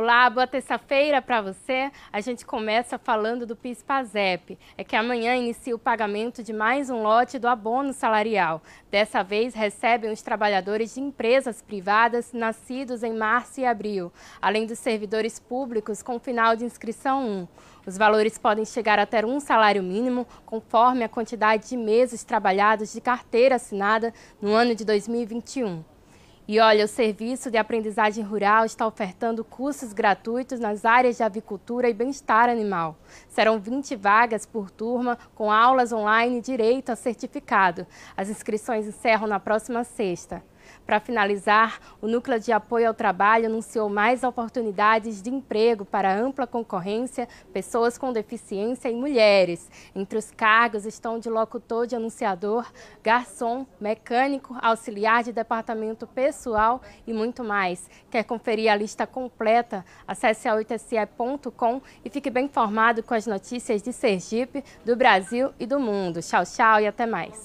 Olá, boa terça-feira para você. A gente começa falando do PIS-PASEP. É que amanhã inicia o pagamento de mais um lote do abono salarial. Dessa vez recebem os trabalhadores de empresas privadas nascidos em março e abril, além dos servidores públicos com final de inscrição 1. Os valores podem chegar até um salário mínimo, conforme a quantidade de meses trabalhados de carteira assinada no ano de 2021. E olha, o Serviço de Aprendizagem Rural está ofertando cursos gratuitos nas áreas de avicultura e bem-estar animal. Serão 20 vagas por turma, com aulas online e direito a certificado. As inscrições encerram na próxima sexta. Para finalizar, o Núcleo de Apoio ao Trabalho anunciou mais oportunidades de emprego para ampla concorrência, pessoas com deficiência e mulheres. Entre os cargos estão de locutor de anunciador, garçom, mecânico, auxiliar de departamento pessoal e muito mais. Quer conferir a lista completa? Acesse a8se.com e fique bem informado com as notícias de Sergipe, do Brasil e do mundo. Tchau, tchau e até mais.